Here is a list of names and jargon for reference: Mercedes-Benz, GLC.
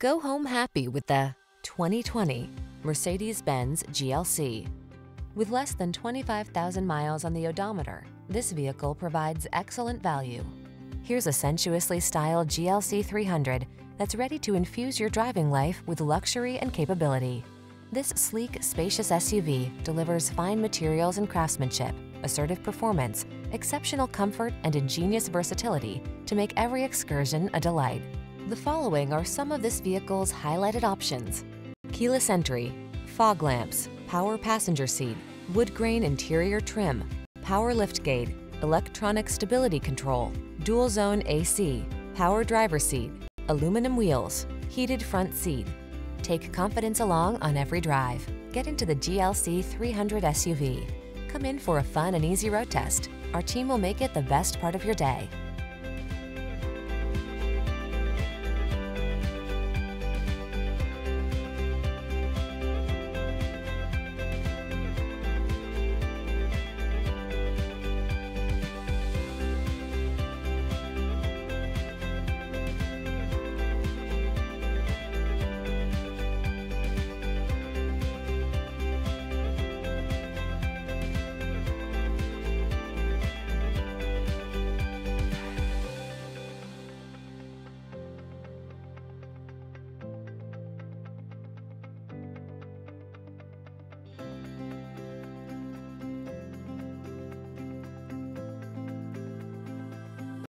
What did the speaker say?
Go home happy with the 2020 Mercedes-Benz GLC. With less than 25,000 miles on the odometer, this vehicle provides excellent value. Here's a sensuously styled GLC 300 that's ready to infuse your driving life with luxury and capability. This sleek, spacious SUV delivers fine materials and craftsmanship, assertive performance, exceptional comfort, and ingenious versatility to make every excursion a delight. The following are some of this vehicle's highlighted options: keyless entry, fog lamps, power passenger seat, wood grain interior trim, power liftgate, electronic stability control, dual zone AC, power driver seat, aluminum wheels, heated front seat. Take confidence along on every drive. Get into the GLC 300 SUV. Come in for a fun and easy road test. Our team will make it the best part of your day.